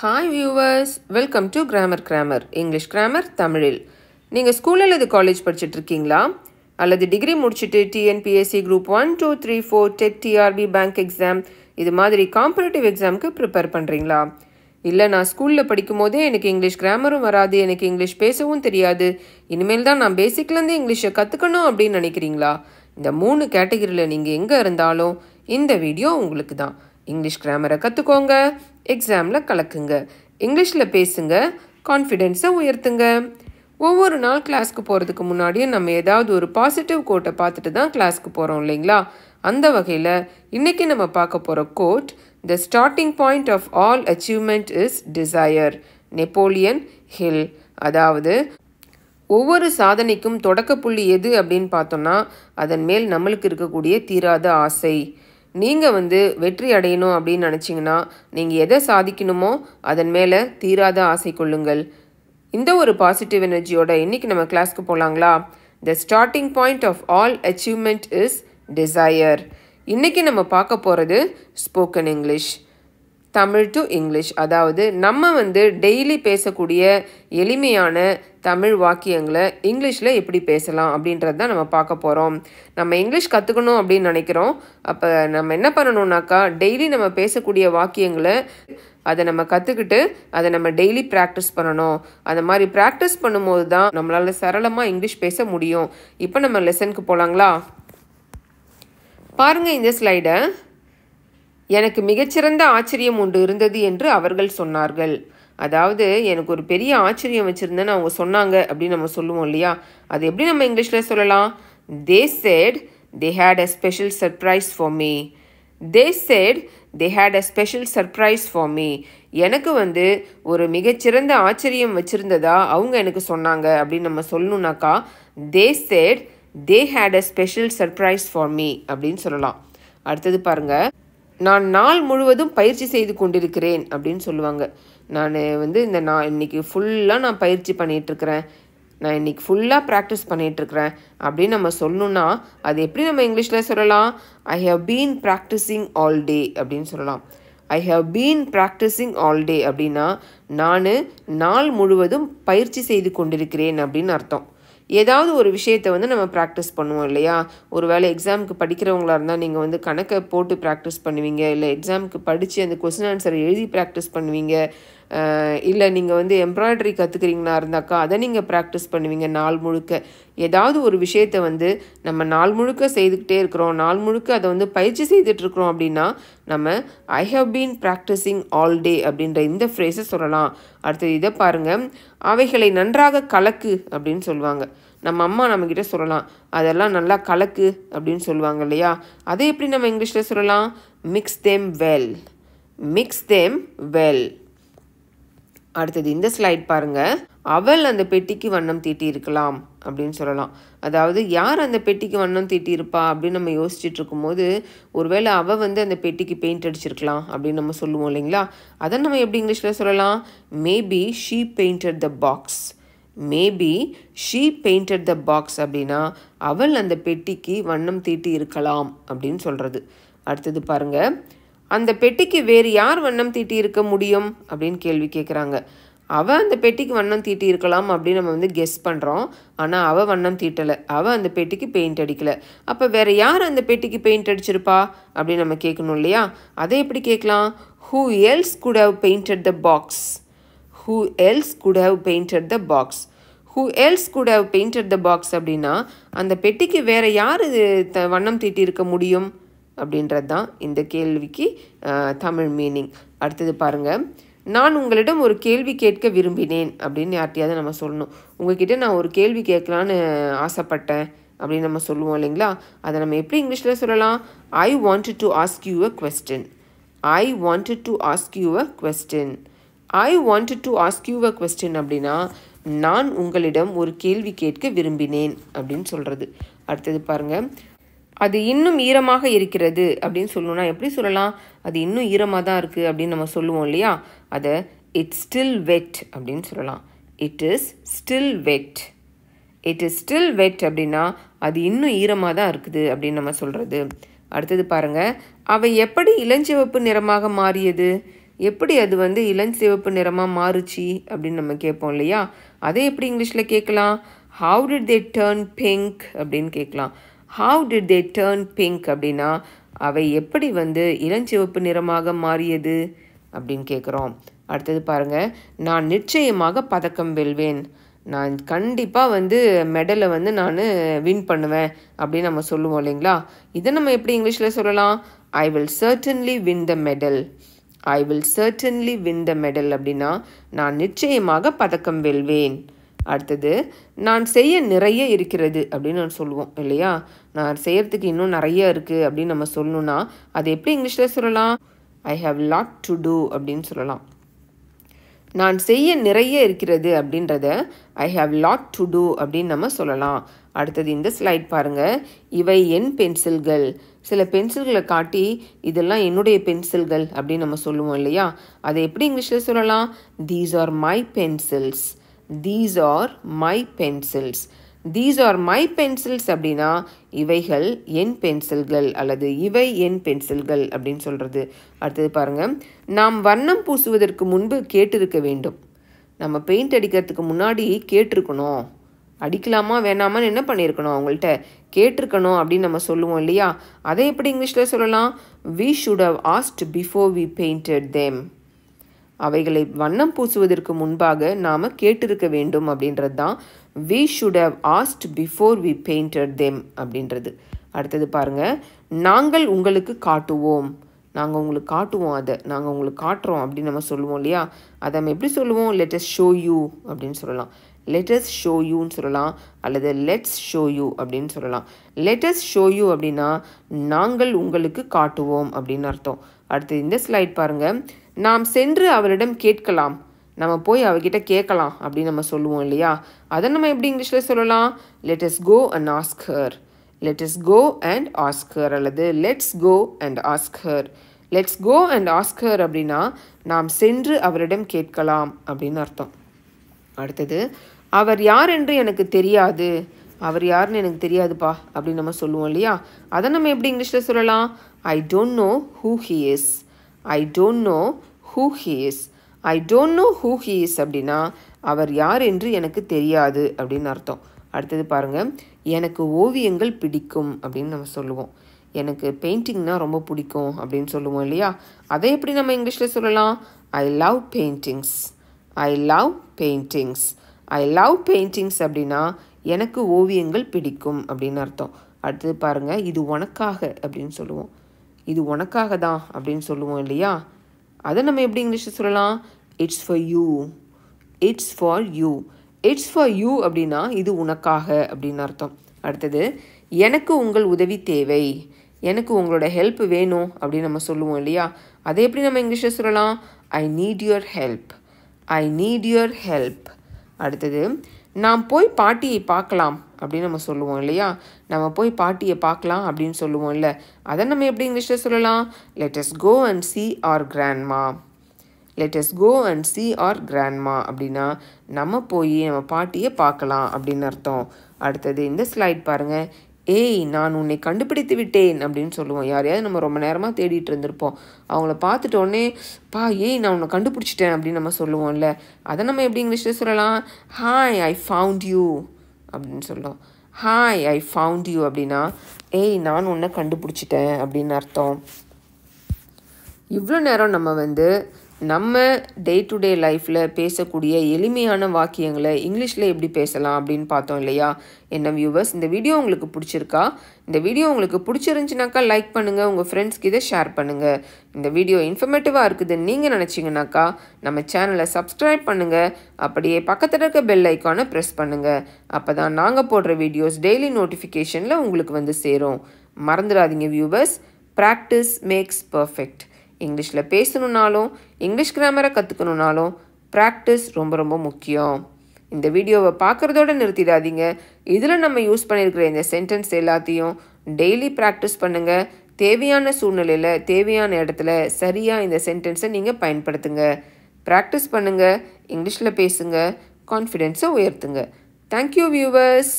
Hi viewers, welcome to Grammar Krammer, English Grammar, Tamil. நீங்கள் school அல்லது college படிச்சிட்டு இருக்கீங்களா அல்லது டிகிரி முடிச்சிட்டு TNPSC group 1 2 3 4 TET TRB bank exam இது மாதிரி காம்படிட்டிவ் எக்ஸாம்க்கு prepare பண்றீங்களா இல்ல நான் ஸ்கூல்ல படிக்கும்போது எனக்கு இங்கிலீஷ் கிராமரும் வராது எனக்கு இங்கிலீஷ் பேசவும் தெரியாது இனிமேல் தான் நான் பேசிக்ல இருந்து இங்கிலீஷை கத்துக்கணும் அப்படி நினைக்கிறீங்களா இந்த மூணு கேட்டகரியில நீங்க எங்க இருந்தாலும் இந்த வீடியோ உங்களுக்கு தான் English grammar கத்துக்கோங்க எக்ஸாம்ல கலக்குங்க இங்கிலீஷ்ல பேசுங்க கான்ஃபிடன்ஸை உயர்த்துங்க ஒவ்வொரு நாள் கிளாஸ்க்கு போறதுக்கு முன்னாடி நம்ம ஏதாவது ஒரு பாசிட்டிவ் கோட் பார்த்துட்டு தான் கிளாஸ்க்கு போறோம் இல்லீங்களா அந்த வகையில இன்னைக்கு நம்ம பார்க்க போற code The starting point of all achievement is desire Napoleon Hill அதாவது ஒவ்வொரு சாதனைக்கும் தொடக்க புள்ளி எது அப்படிን பார்த்தோம்னா அதன் மேல் நமக்கு இருக்கக்கூடிய தீராத ஆசை நீங்க வந்து வெற்றி அடையணும் அப்படி நினைச்சீங்கனா நீங்க எதை சாதிக்கணுமோ அதன் மேல தீராத ஆசை கொள்ளுங்கள் இந்த ஒரு பாசிட்டிவ் எனர்ஜியோட இன்னைக்கு நம்ம கிளாஸ்க்கு போலாங்களா The starting point of all achievement is desire இன்னைக்கு நம்ம பார்க்க போறது spoken English Tamil to English அதாவது நம்ம வந்து டெய்லி பேசக்கூடிய எளிமையான தமிழ் வாக்கியங்களை இங்கிலீஷ்ல எப்படி பேசலாம் அப்படின்றத தான் நம்ம பார்க்க போறோம் நம்ம இங்கிலீஷ் கத்துக்கணும் அப்படி நினைக்கிறோம் அப்ப நம்ம என்ன பண்ணணும்னாக்கா டெய்லி நம்ம பேசக்கூடிய வாக்கியங்களை அத நம்ம கத்துக்கிட்டு அத நம்ம டெய்லி பிராக்டீஸ் பண்ணனும் அந்த மாதிரி பிராக்டீஸ் பண்ணும்போது தான் நம்மளால சரளமா இங்கிலீஷ் பேச முடியும் இப்போ நம்ம லெசனுக்கு போலாங்களா பாருங்க இந்த ஸ்லைடை எனக்கு மிகச்சிறந்த ஆச்சரியம் ஒன்று இருந்தது என்று அவர்கள் சொன்னார்கள் அதாவது எனக்கு ஒரு பெரிய ஆச்சரியம் வச்சிருந்தேன்னு அவங்க சொன்னாங்க அப்படி நம்ம சொல்லுவோம் இல்லையா அது எப்படி நம்ம இங்கிலீஷ்ல சொல்லலாம் They said they had a special surprise for me They said they had a special surprise for me எனக்கு வந்து ஒரு மிகச்சிறந்த ஆச்சரியம் வச்சிருந்ததா அவங்க எனக்கு சொன்னாங்க அப்படி நம்ம சொல்லணும்னாக்கா They said they had a special surprise for me அப்படினு சொல்லலாம் அடுத்து பாருங்க நான் நாள் முழுவதும் பயிற்சி செய்து கொண்டிருக்கிறேன் அப்படினு சொல்லுவாங்க நான் வந்து இந்த நான் இன்னைக்கு ஃபுல்லா நான் பயிற்சி பண்ணிட்டு இருக்கறேன் நான் இன்னைக்கு ஃபுல்லா பிராக்டீஸ் பண்ணிட்டு இருக்கறேன் அப்படி நம்ம சொல்லணும்னா அது எப்படி நம்ம இங்கிலீஷ்ல சொல்லலாம் I have been practicing all day அப்படினு சொல்லலாம் I have been practicing all day அப்படினா நான் நாள் முழுவதும் பயிற்சி செய்து கொண்டிருக்கிறேன் அப்படினு அர்த்தம் ஏதாவது ஒரு விஷயத்தை வந்து நம்ம பிராக்டீஸ் பண்ணுவோம் இல்லையா ஒருவேளை எக்ஸாம்க்கு படிக்கிறவங்களா இருந்தா நீங்க வந்து கணக்கை போட்டு பிராக்டீஸ் பண்ணுவீங்க இல்ல எக்ஸாம்க்கு படிச்சி அந்த क्वेश्चन ஆன்சர் எழுதி பிராக்டீஸ் பண்ணுவீங்க இல்ல நீங்க வந்து எம்ப்ராய்டரி கத்துக்கிறீங்களா இருந்தாக்கா அத நீங்க பிராக்டீஸ் பண்ணுவீங்க நாள் முழுக்க ஏதாவது ஒரு விஷயத்தை வந்து நம்ம நாள் முழுக்க செய்துக்கிட்டே இருக்கோம் நாள் முழுக்க அத வந்து பயிற்சி செய்துட்டு இருக்கோம் அப்படினா நம்ம I have been practicing all day அப்படின்ற இந்த ஃப்ரேஸை சொல்லலாம் அடுத்து இத பாருங்க அவைகளை நன்றாக கலக்கு அப்படினு சொல்வாங்க நம்ம அம்மா நம்ம கிட்ட சொல்லலாம் அதெல்லாம் நல்லா கலக்கு அப்படினு சொல்வாங்க இல்லையா அதே எப்படி நம்ம இங்கிலீஷ்ல சொல்லலாம் mix them well அடுத்து இந்த ஸ்லைட் பாருங்க அவள் அந்த பெட்டிக்கு வண்ணம் தீட்டி இருக்கலாம் அப்படினு சொல்லலாம் அதாவது யார் அந்த பெட்டிக்கு வண்ணம் தீட்டி இருப்பா அப்படி நம்ம யோசிச்சிட்டு இருக்கும்போது ஒருவேளை அவ வந்து அந்த பெட்டிக்கு பெயிண்ட் அடிச்சிருக்கலாம் அப்படி நம்ம சொல்லுவோம் இல்லீங்களா அத நம்ம எப்படி இங்கிலீஷ்ல சொல்லலாம் maybe she painted the box அப்படினா அவள் அந்த பெட்டிக்கு வண்ணம் தீட்டி இருக்கலாம் அப்படினு சொல்றது அடுத்து பாருங்க அந்த பெட்டிக்கு வேறு யார் வண்ணம் தீட்டி இருக்க முடியும் அப்படினு கேள்வி கேக்குறாங்க அவ அந்த பெட்டிக்கு வண்ணம் தீட்டி இருக்கலாம் அப்படி நம்ம வந்து கெஸ் பண்றோம் ஆனா அவ வண்ணம் தீட்டல அவ அந்த பெட்டிக்கு பெயிண்ட் அடிக்கல அப்ப வேற யார் அந்த பெட்டிக்கு பெயிண்ட் அடிச்சிருப்பா அப்படி நம்ம கேக்கணும் இல்லையா அதை எப்படி கேக்கலாம் Who else could have painted the box அப்படினா அந்த பெட்டிக்கு வேற யார் வண்ணம் தீட்டி இருக்க முடியும் அப்படின்றது தான் இந்த கேள்விக்கு தமிழ் மீனிங் அடுத்து பாருங்க நான் உங்களிடம் ஒரு கேள்வி கேட்க விரும்பினேன் அப்படினு யார்ட்டியாவது நம்ம சொல்லணும் உங்ககிட்ட நான் ஒரு கேள்வி கேட்கலாம்னு ஆசைப்பட்டேன் அப்படி நம்ம சொல்லுவோம் இல்லீங்களா அத நம்ம எப்படி இங்கிலீஷ்ல சொல்லலாம் I wanted to ask you a question I wanted to ask you a question I wanted to ask you a question அப்படினா நான் உங்களிடம் ஒரு கேள்வி கேட்க விரும்பினேன் அப்படினு சொல்றது அடுத்து பாருங்க அது இன்னும் ஈரமாக இருக்கிறது அப்படினு சொல்லணும்னா எப்படி சொல்லலாம் அது இன்னும் ஈரமா தான் இருக்கு அப்படி நம்ம சொல்லுவோம் இல்லையா அத it's still wet அப்படினு சொல்லலாம் it is still wet அப்படினா அது இன்னும் ஈரமா தான் இருக்குது அப்படி நம்ம சொல்றது அடுத்து பாருங்க அவ எப்படி இளஞ்சிவப்பு நிறமாக மாறியது எப்படி அது வந்து இளஞ்சிவப்பு நிறமா மாறுச்சு அப்படினு நம்ம கேட்போம் இல்லையா அதே எப்படி இங்கிலீஷ்ல கேக்கலாம் how did they turn pink அப்படினு கேக்கலாம் how did they turn pink அப்படினா அவை எப்படி வந்து இளஞ்சிவப்பு நிறமாக மாறியது அப்படினு கேக்குறோம் அடுத்து பாருங்க நான் நிச்சயமாக பதக்கம் வெல்வேன் நான் கண்டிப்பா வந்து மெடலை வந்து நான் வின் பண்ணுவேன் அப்படி நம்ம சொல்லுவோம் இல்லீங்களா இத நம்ம எப்படி இங்கிலீஷ்ல சொல்லலாம் I will certainly win the medal I will certainly win the medal அப்படினா நான் நிச்சயமாக பதக்கம் வெல்வேன் அடுத்து நான் செய்ய நிறைய இருக்கிறது அப்படி நான் சொல்லுவோம் இல்லையா நான் செய்யிறதுக்கு இன்னும் நிறைய இருக்கு அப்படி நம்ம சொல்லணும்னா அது எப்படி இங்கிலீஷ்ல சொல்லலாம் I have lot to do அப்படினு சொல்லலாம் நான் செய்ய நிறைய இருக்கிறது அப்படின்றத I have lot to do அப்படினு நம்ம சொல்லலாம் அடுத்து இந்த ஸ்லைட் பாருங்க இவை என் பென்சில்கள் சில பென்சில்களை காட்டி இதெல்லாம் என்னுடைய பென்சில்கள் அப்படி நம்ம சொல்லுவோம் இல்லையா அது எப்படி இங்கிலீஷ்ல சொல்லலாம் these are my pencils these are my pencils these are my pencils அப்படினா இவைகள் என் பென்சில்கள் அல்லது இவை என் பென்சில்கள் அப்படினு சொல்றது அடுத்து பாருங்க நாம் வண்ணம் பூசுவதற்கு முன்பு கேட்டிருக்க வேண்டும் நம்ம பெயிண்ட் அடிக்கிறதுக்கு முன்னாடி கேட்டிருக்கணும் அடிக்கலாமா வேணாமா என்ன பண்ணிருக்கணும் அவங்கள்ட்ட கேட்டிருக்கணும் அப்படி நம்ம சொல்லுவோம் இல்லையா அதே எப்படி இங்கிலீஷ்ல சொல்லலாம் we should have asked before we painted them அவைகளை வண்ணம் பூசுவதற்கு முன்பாக நாம கேட்டிருக்க வேண்டும் அப்படின்றதுதான் we should have asked before we painted them அப்படின்றது அடுத்து பாருங்க நாங்கள் உங்களுக்கு காட்டுவோம் நாங்க உங்களுக்கு காட்டுவோம் அத நாங்க உங்களுக்கு காட்றோம் அப்படி நம்ம சொல்லுவோம் இல்லையா அத நாம எப்படி சொல்லுவோம் let us show you அப்படினு சொல்லலாம் let us show you னு சொல்லலாம் அல்லது let's show you அப்படினு சொல்லலாம் let us show you அப்படினா நாங்கள் உங்களுக்கு காட்டுவோம் அப்படின அர்த்தம் அடுத்து இந்த ஸ்லைட் பாருங்க நாம் சென்று அவரிடம் கேட்கலாம் நாம போய் அவகிட்ட கேட்கலாம் அப்படி நம்ம சொல்லுவோம் இல்லையா அத நம்ம எப்படி இங்கிலீஷ்ல சொல்லலாம் let us go and ask her let us go and ask her அல்லது let's go and ask her let's go and ask her அப்படினா நாம் சென்று அவரிடம் கேட்கலாம் அப்படின அர்த்தம் அடுத்து அவர் யார் என்று எனக்கு தெரியாது அவர் யார்னு எனக்கு தெரியாதுப்பா அப்படி நம்ம சொல்லுவோம் இல்லையா அத நம்ம எப்படி இங்கிலீஷ்ல சொல்லலாம் I don't know who he is I don't know who he is I don't know who he is அப்படினா அவர் யார் என்று எனக்கு தெரியாது அப்படின அர்த்தம் அடுத்து பாருங்க எனக்கு ஓவியங்கள் பிடிக்கும் அப்படி நம்ம சொல்லுவோம் எனக்கு பெயிண்டிங்னா ரொம்ப பிடிக்கும் அப்படி சொல்லுவோம் இல்லையா அத எப்படி நம்ம இங்கிலீஷ்ல சொல்லலாம் I love paintings I love paintings I love paintings அப்படினா எனக்கு ஓவியங்கள் பிடிக்கும் அப்படின அர்த்தம் அடுத்து பாருங்க இது உனக்காக அப்படினு சொல்லுவோம் இது உனக்காக தான் அப்படினு சொல்லுவோம் இல்லையா அத நம்ம எப்படி இங்கிலீஷ்ல சொல்லலாம் it's for you it's for you it's for you அப்படினா இது உனக்காக அப்படின அர்த்தம் அடுத்து எனக்கு உங்கள் உதவி தேவை எனக்கு உங்களோட ஹெல்ப் வேணும் அப்படி நம்ம சொல்லுவோம் இல்லையா அத எப்படி நம்ம இங்கிலீஷ்ல சொல்லலாம் I need your help I need your help அடுத்து நாம் போய் பாட்டியை பார்க்கலாம் அப்படி நம்ம சொல்லுவோம் இல்லையா நாம போய் பாட்டியை பார்க்கலாம் அப்படினு சொல்லுவோம் இல்ல அத நம்ம எப்படி இங்கிலீஷ்ல சொல்லலாம் let us go and see our grandma let us go and see our grandma அப்படினா நம்ம போய் நம்ம பாட்டியை பார்க்கலாம் அப்படின அர்த்தம் அடுத்து இந்த ஸ்லைட் பாருங்க ஏய் நான் உன்னை கண்டுபிடித்து விட்டேன் அப்படினு சொல்லுவோம் யாரையாவது நம்ம ரொம்ப நேரமா தேடிட்டு இருந்திருப்போம் அவங்கள பார்த்துட்ட உடனே பா ஏய் நான் உன்னை கண்டுபிடிச்சிட்டேன் அப்படி நம்ம சொல்லுவோம்ல அத நம்ம எப்படி இங்கிலீஷ்ல சொல்லலாம் hi I found you அப்படினு சொல்றோம் hi I found you அப்படினா ஏய் நான் உன்னை கண்டுபிடிச்சிட்டேன் அப்படின அர்த்தம் இவ்ளோ நேரம் நம்ம வந்து நம்ம டே டு டே லைஃப்ல பேசக்கூடிய எளிமையான வாக்கியங்களை இங்கிலீஷ்ல எப்படி பேசலாம் அப்படினு பார்த்தோம் இல்லையா என்ன வியூவர்ஸ் இந்த வீடியோ உங்களுக்கு பிடிச்சிருக்கா இந்த வீடியோ உங்களுக்கு பிடிச்சிருந்துச்சுனாக்கா லைக் பண்ணுங்க உங்க ஃப்ரெண்ட்ஸ்க்கு இத ஷேர் பண்ணுங்க இந்த வீடியோ இன்ஃபர்மேட்டிவா இருக்குன்னு நீங்க நினைச்சீங்கனாக்கா நம்ம சேனலை சப்ஸ்கிரைப் பண்ணுங்க அப்படியே பக்கத்துல இருக்க பெல் ஐகானை பிரஸ் பண்ணுங்க அப்பதான் நாங்க போடுற வீடியோஸ் டெய்லி நோட்டிஃபிகேஷன்ல உங்களுக்கு வந்து சேரும் மறந்துடாதீங்க வியூவர்ஸ் practice makes perfect இங்கிலீஷ்ல பேசணும்னாலும் இங்கிலீஷ் கிராமரை கத்துக்கணும்னாலும் பிராக்டிஸ் ரொம்ப ரொம்ப முக்கியம் இந்த வீடியோவை பார்க்கிறதோட நிறுத்திடாதீங்க இதுல நம்ம யூஸ் பண்ணியிருக்கிற இந்த சென்டென்ஸ் எல்லாத்தையும் டெய்லி பிராக்டிஸ் பண்ணுங்க தேவையான சூழ்நிலையில தேவையான இடத்துல சரியா இந்த சென்டென்ஸை நீங்க பயன்படுத்துங்க பிராக்டிஸ் பண்ணுங்க இங்கிலீஷ்ல பேசுங்க கான்ஃபிடன்ஸை உயர்த்துங்க Thank you viewers